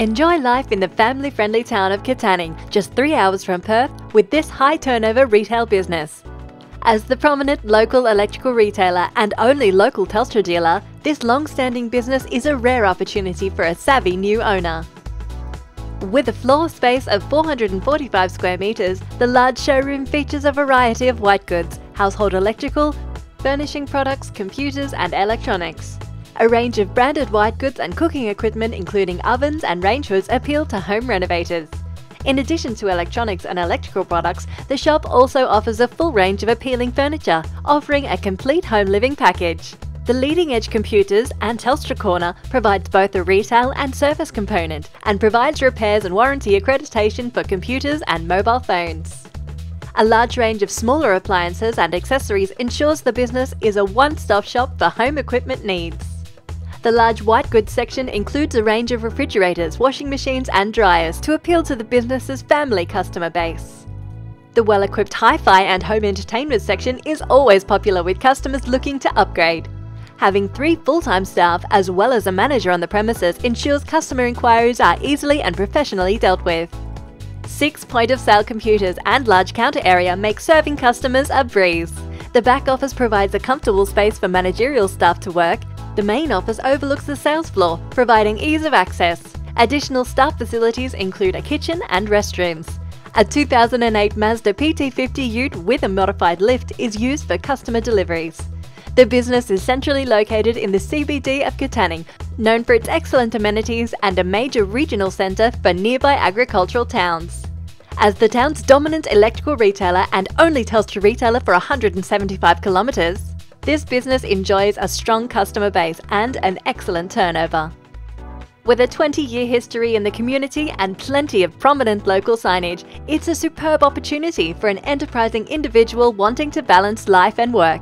Enjoy life in the family-friendly town of Katanning, just 3 hours from Perth, with this high-turnover retail business. As the prominent local electrical retailer and only local Telstra dealer, this long-standing business is a rare opportunity for a savvy new owner. With a floor space of 445 square metres, the large showroom features a variety of white goods, household electrical, furnishing products, computers and electronics. A range of branded white goods and cooking equipment including ovens and range hoods appeal to home renovators. In addition to electronics and electrical products, the shop also offers a full range of appealing furniture, offering a complete home living package. The Leading Edge Computers and Telstra Corner provides both a retail and service component and provides repairs and warranty accreditation for computers and mobile phones. A large range of smaller appliances and accessories ensures the business is a one-stop shop for home equipment needs. The large white goods section includes a range of refrigerators, washing machines and dryers to appeal to the business's family customer base. The well-equipped hi-fi and home entertainment section is always popular with customers looking to upgrade. Having 3 full-time staff as well as a manager on the premises ensures customer inquiries are easily and professionally dealt with. 6 point-of-sale computers and large counter area make serving customers a breeze. The back office provides a comfortable space for managerial staff to work. The main office overlooks the sales floor, providing ease of access. Additional staff facilities include a kitchen and restrooms. A 2008 Mazda PT50 ute with a modified lift is used for customer deliveries. The business is centrally located in the CBD of Katanning, known for its excellent amenities and a major regional centre for nearby agricultural towns. As the town's dominant electrical retailer and only Telstra retailer for 175 kilometres, this business enjoys a strong customer base and an excellent turnover. With a 20-year history in the community and plenty of prominent local signage, it's a superb opportunity for an enterprising individual wanting to balance life and work.